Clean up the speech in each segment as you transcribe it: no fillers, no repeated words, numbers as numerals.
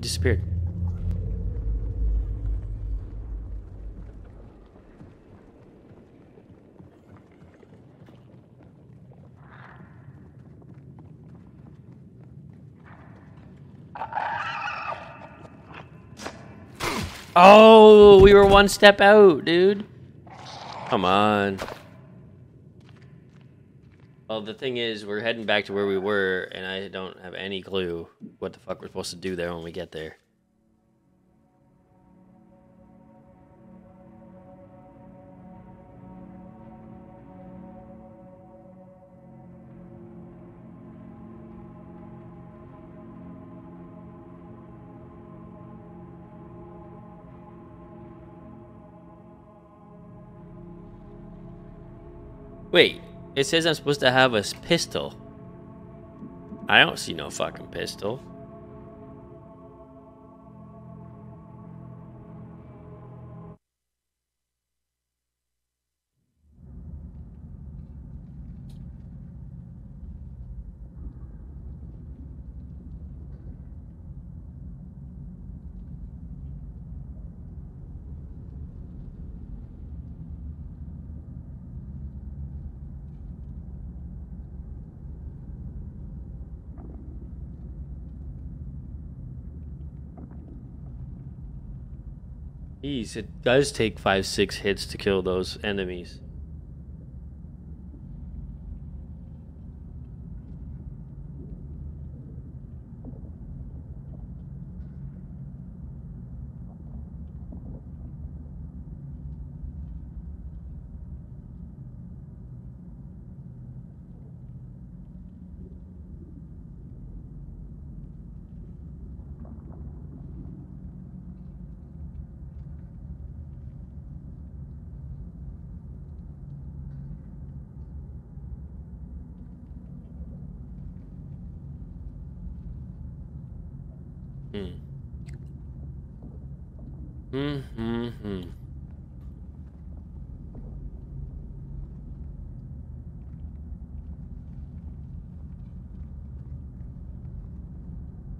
He disappeared. Oh, we were one step out, dude. Come on. Well, the thing is, we're heading back to where we were, and I don't have any clue what the fuck we're supposed to do there when we get there. Wait, it says I'm supposed to have a pistol. I don't see no fucking pistol. Jeez, it does take 5-6 hits to kill those enemies.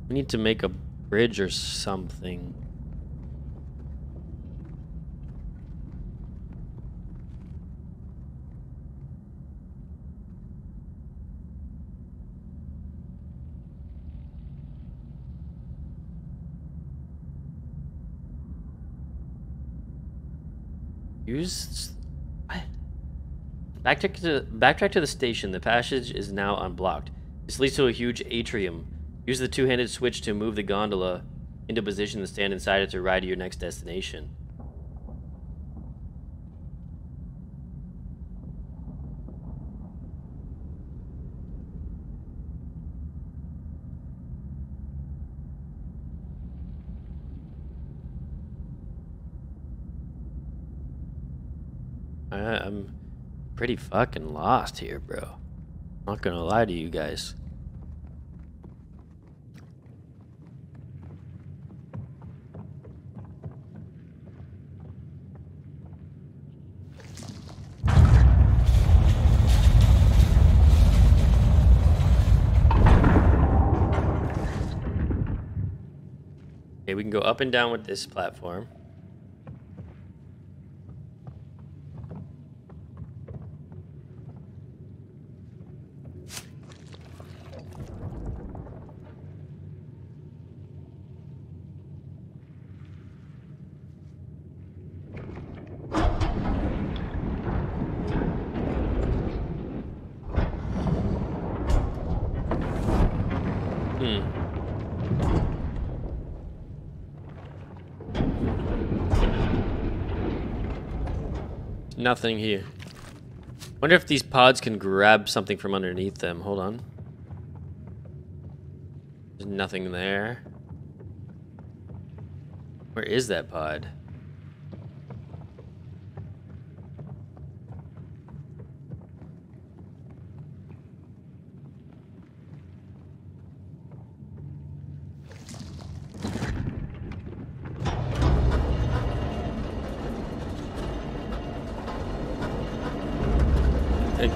We need to make a bridge or something. Use what? Backtrack to the station. The passage is now unblocked. This leads to a huge atrium. Use the two-handed switch to move the gondola into position and stand inside it to ride to your next destination. I'm pretty fucking lost here, bro. Not gonna lie to you guys. We can go up and down with this platform. Nothing here. Wonder if these pods can grab something from underneath them. Hold on. There's nothing there. Where is that pod?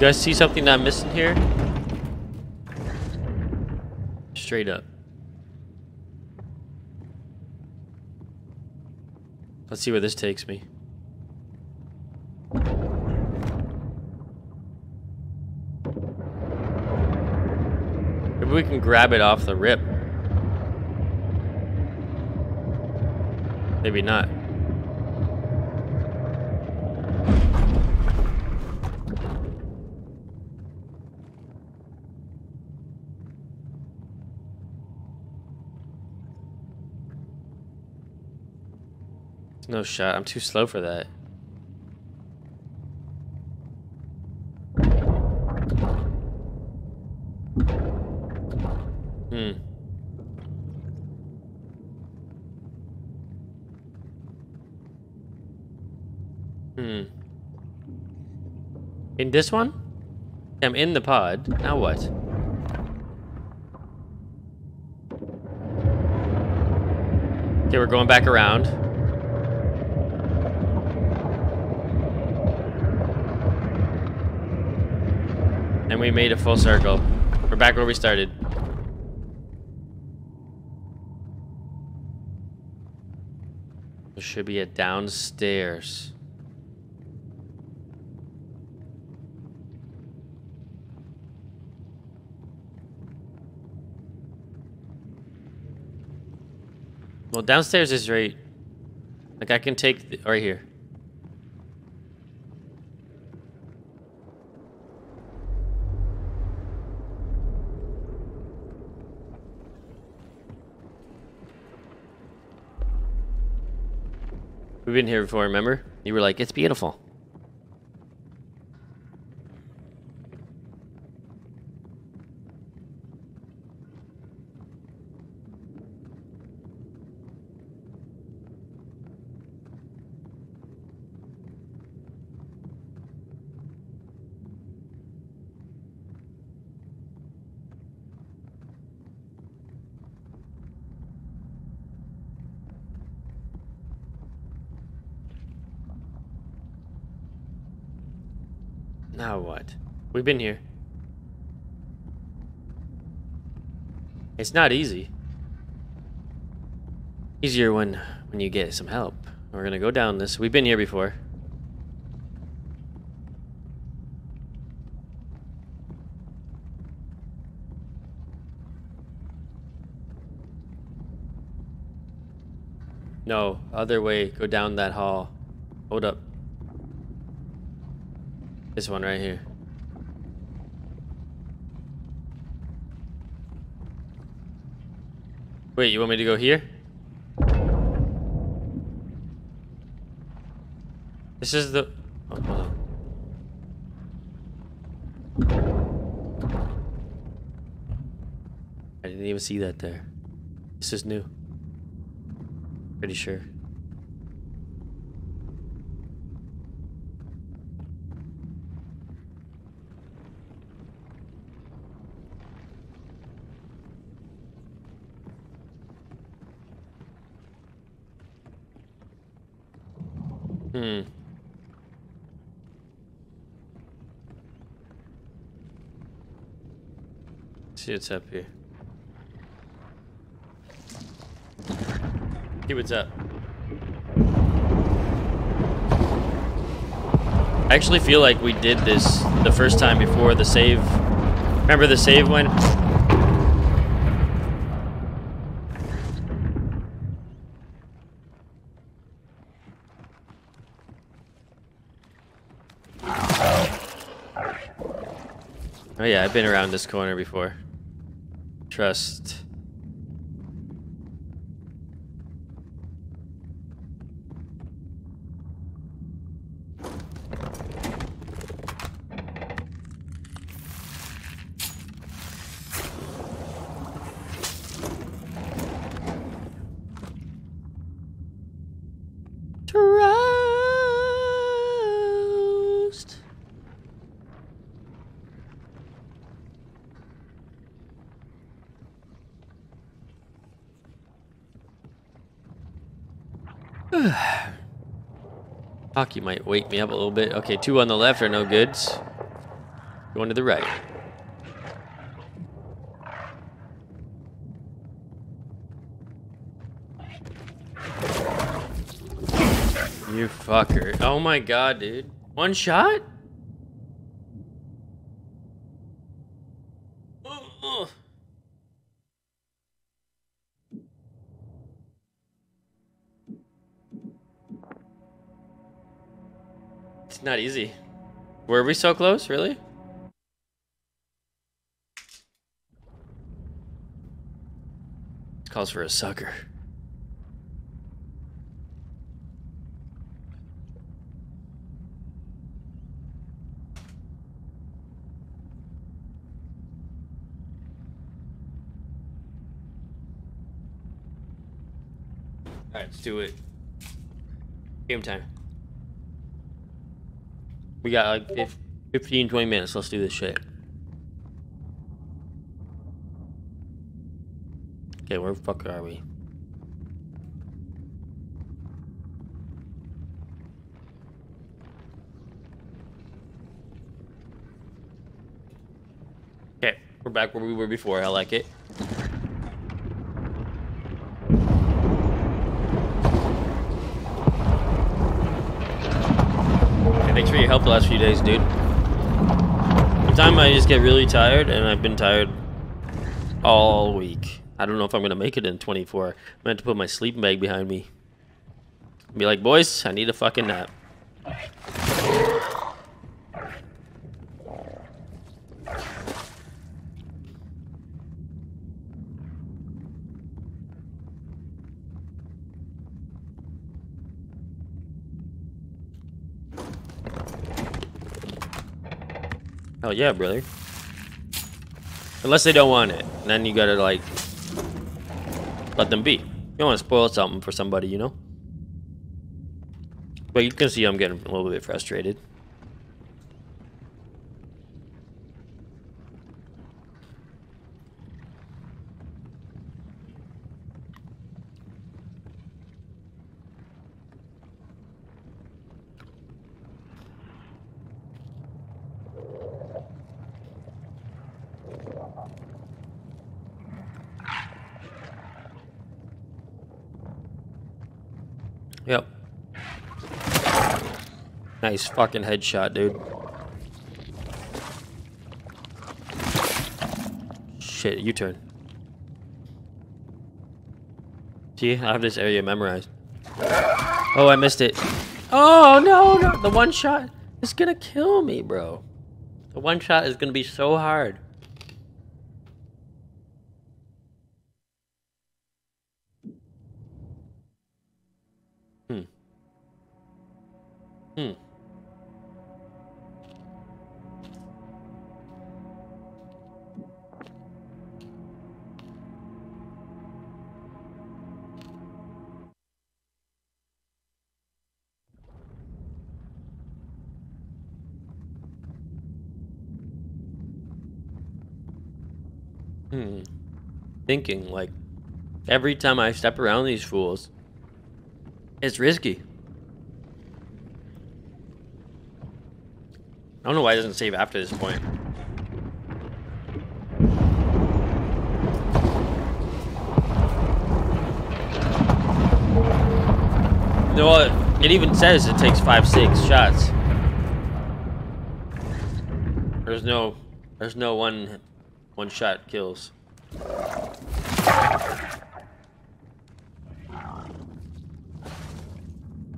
You guys see something that I'm missing here? Straight up. Let's see where this takes me. Maybe we can grab it off the rip. Maybe not. No shot. I'm too slow for that. In this one? I'm in the pod. Now what? Okay, we're going back around. And we made a full circle. We're back where we started. There should be a downstairs. Well, downstairs is right. Like, I can take right here. We've been here before, remember? You were like, it's beautiful. Now what? We've been here. It's not easy. Easier when you get some help. We're gonna go down this. We've been here before. No, other way. Go down that hall. Hold up. This one right here. Wait, you want me to go here? This is the... Oh, hold on. I didn't even see that there. This is new. Pretty sure. See what's up here. See what's up. I actually feel like we did this the first time before the save. Remember the save one? Oh yeah, I've been around this corner before. Trust. Trust. Hockey might wake me up a little bit. Okay, two on the left are no goods. Going to the right. You fucker. Oh my god, dude. One shot? Ugh. It's not easy. Were we so close, really? It calls for a sucker. Alright, let's do it. Game time. We got like 15, 20 minutes. Let's do this shit. Okay, where the fuck are we? Okay, we're back where we were before. I like it. Thanks for your help the last few days, dude. Sometimes I just get really tired, and I've been tired all week. I don't know if I'm going to make it in 24. I'm going to put my sleeping bag behind me. Be like, boys, I need a fucking nap. Oh yeah, brother. Unless they don't want it, then you gotta like let them be. You don't want to spoil something for somebody, you know. But you can see I'm getting a little bit frustrated. Yep. Nice fucking headshot, dude. Shit, U-turn. See, I have this area memorized. Oh, I missed it. Oh, no, no. The one shot is gonna kill me, bro. The one shot is gonna be so hard. Thinking, like, every time I step around these fools, it's risky. I don't know why it doesn't save after this point. No, it even says it takes 5-6 shots. There's no one shot kills.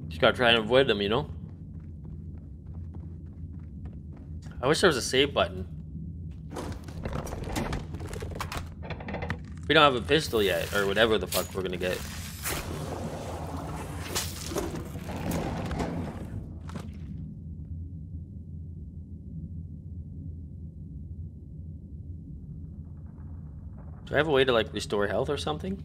Just gotta try and avoid them, you know? I wish there was a save button. We don't have a pistol yet, or whatever the fuck we're gonna get. Do I have a way to like restore health or something?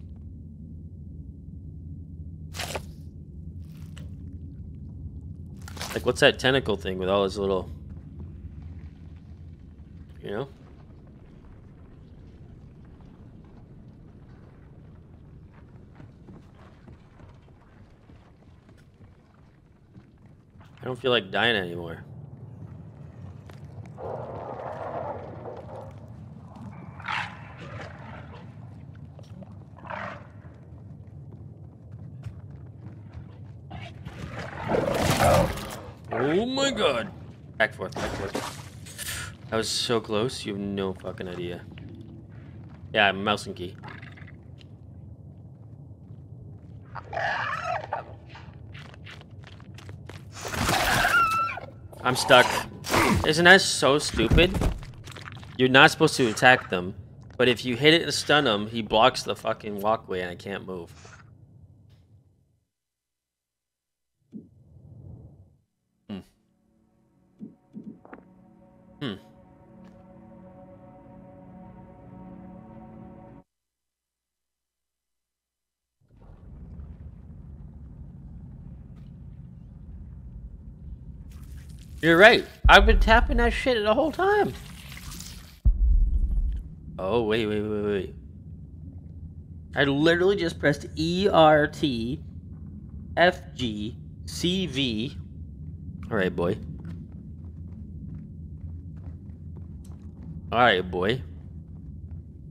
Like, what's that tentacle thing with all his little, you know? I don't feel like dying anymore. Oh my god. Back forth, back forth. That was so close, you have no fucking idea. Yeah, mouse and key. I'm stuck. Isn't that so stupid? You're not supposed to attack them, but if you hit it and stun him, he blocks the fucking walkway and I can't move. You're right. I've been tapping that shit the whole time. Oh, wait. I literally just pressed ERT FG CV. Alright, boy. Alright, boy.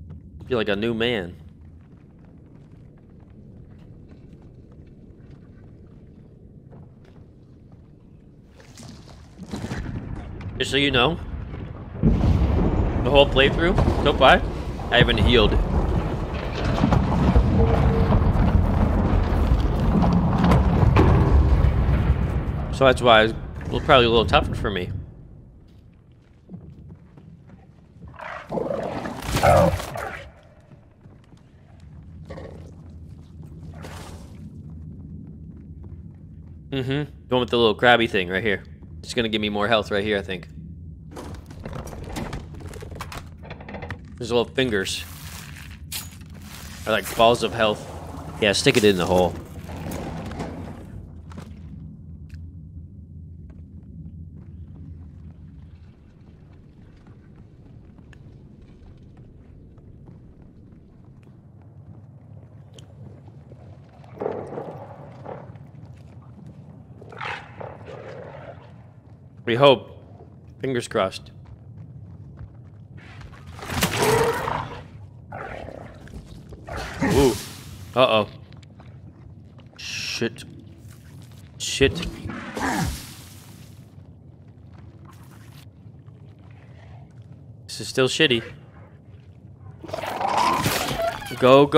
I feel like a new man. Just so you know, the whole playthrough, so far, I haven't healed. So that's why it was probably a little tougher for me. The one with the little crabby thing right here. It's gonna give me more health right here, I think. There's little fingers. Or like balls of health. Yeah, stick it in the hole. We hope. Fingers crossed. Ooh. Uh-oh. Shit. Shit. This is still shitty. Go.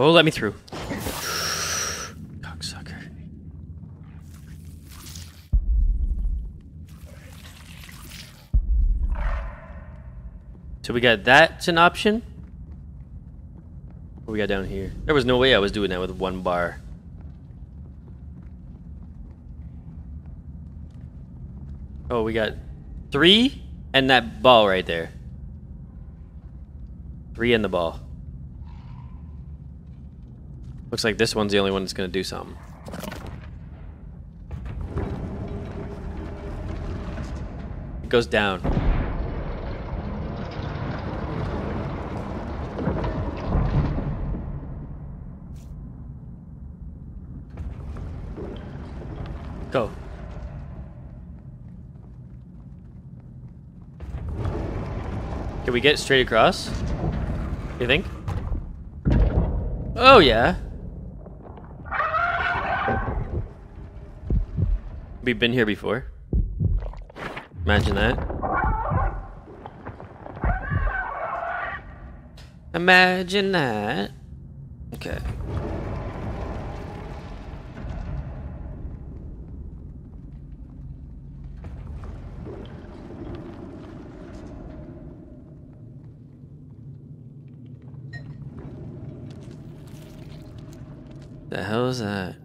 Oh, let me through. Cocksucker. So we got that's an option. What do we got down here? There was no way I was doing that with one bar. Oh, we got three and that ball right there. Three and the ball. Looks like this one's the only one that's gonna do something. It goes down. Go. Can we get straight across? You think? Oh yeah. We've been here before. Imagine that. Imagine that. Okay. The hell is that?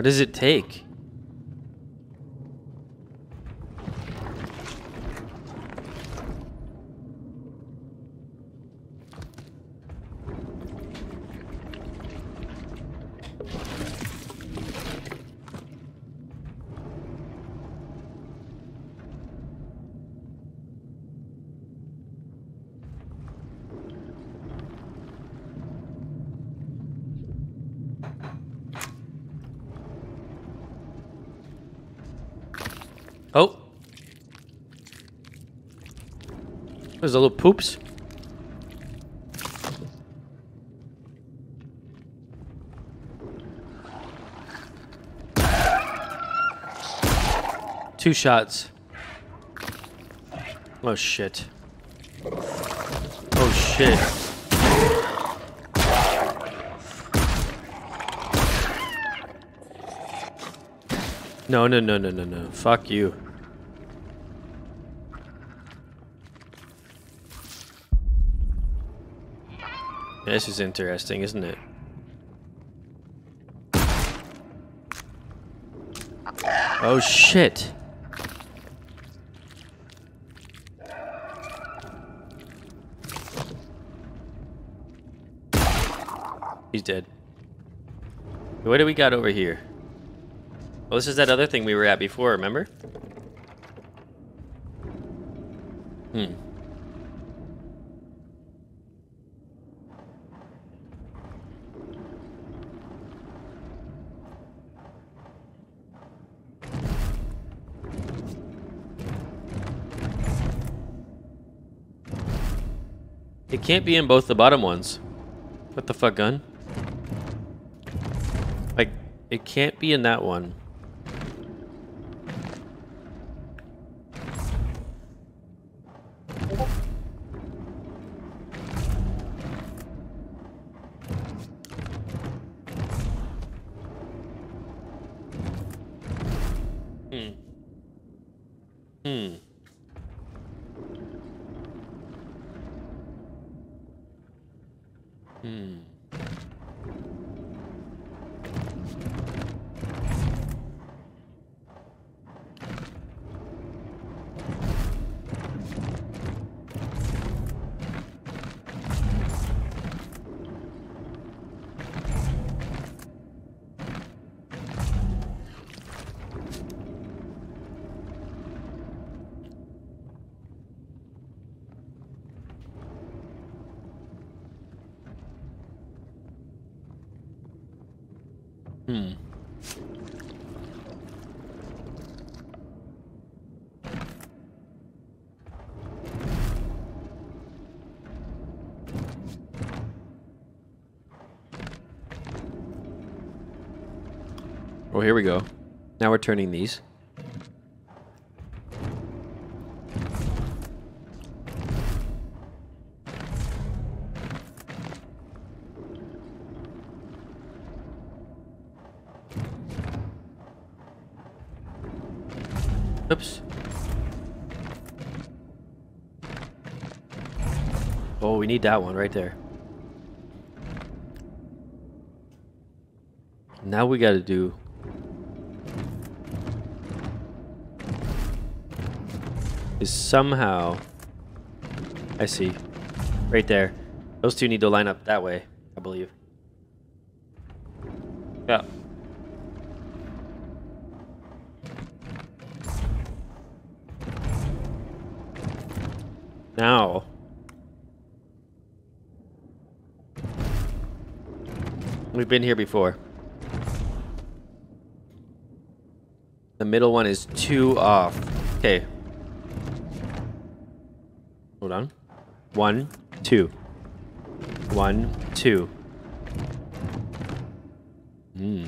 What does it take? Oh. There's a little poops. Two shots. Oh shit. Oh shit. No. Fuck you. This is interesting, isn't it? Oh shit. He's dead. What do we got over here? Well, this is that other thing we were at before, remember? Hmm. It can't be in both the bottom ones. What the fuck, gun? Like, it can't be in that one. Hmm. Oh, here we go. Now we're turning these. Oops. Oh, we need that one right there. Now we gotta do... is somehow... I see. Right there. Those two need to line up that way, I believe. Yeah. Now. We've been here before. The middle one is 2 off. Okay. Hold on. 1, 2. 1, 2. Hmm.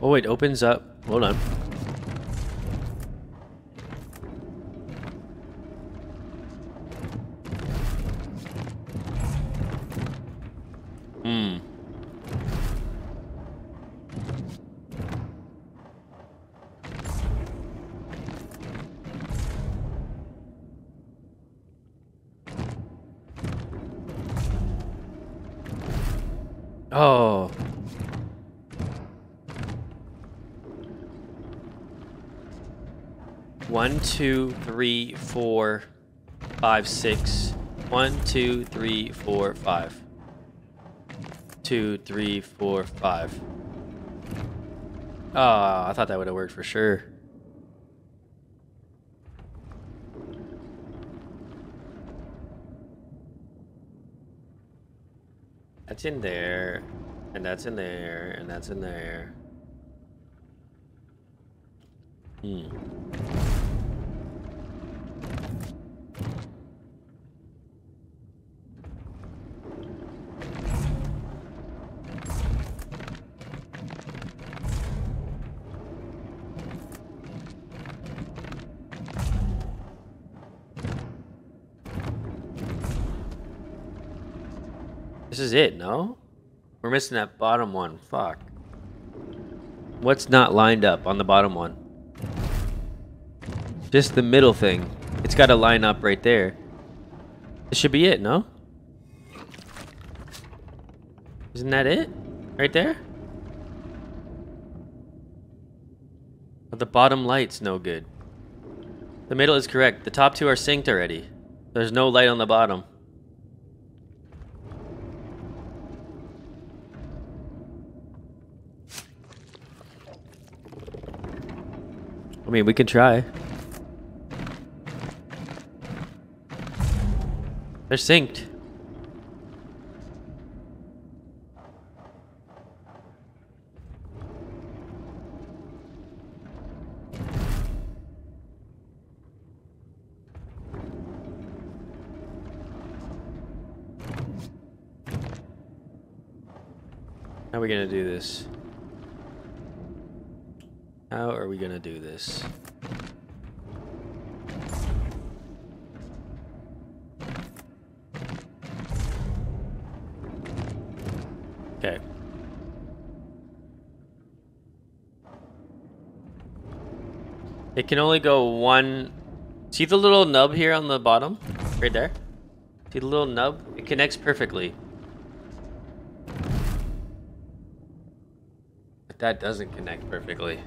Oh, it opens up. Hold on. Oh. One, two, three, four, five, six. 1, 2, 3, 4, 5. 2, 3, 4, 5. Oh, I thought that would have worked for sure. That's in there, and that's in there, and that's in there. This is it, no? We're missing that bottom one. Fuck. What's not lined up on the bottom one? Just the middle thing. It's got to line up right there. This should be it, no? Isn't that it? Right there? But the bottom light's no good. The middle is correct. The top two are synced already. There's no light on the bottom. I mean, we can try. They're synced. How are we gonna do this? How are we gonna do this? Okay. It can only go one. See the little nub here on the bottom? Right there? See the little nub? It connects perfectly. But that doesn't connect perfectly.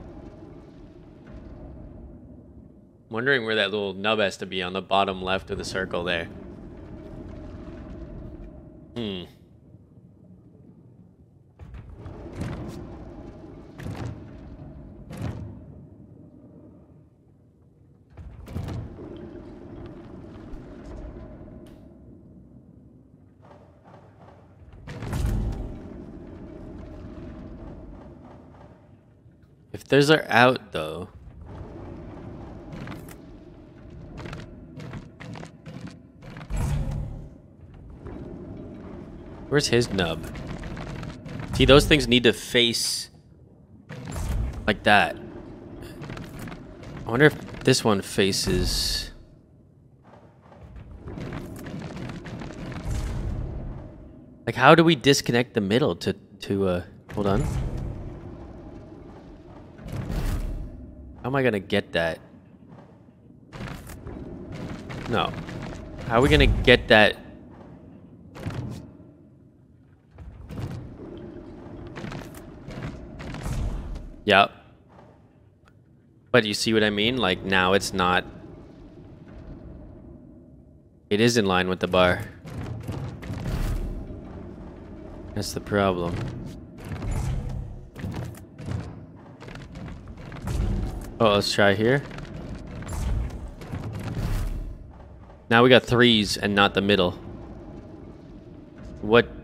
Wondering where that little nub has to be on the bottom left of the circle there. If those are out though. Where's his nub? See, those things need to face like that. I wonder if this one faces. Like, how do we disconnect the middle to hold on. How am I gonna get that? No. How are we gonna get that? Yep. But you see what I mean? Like, now it's not. It is in line with the bar. That's the problem. Oh, let's try here. Now we got threes and not the middle. What?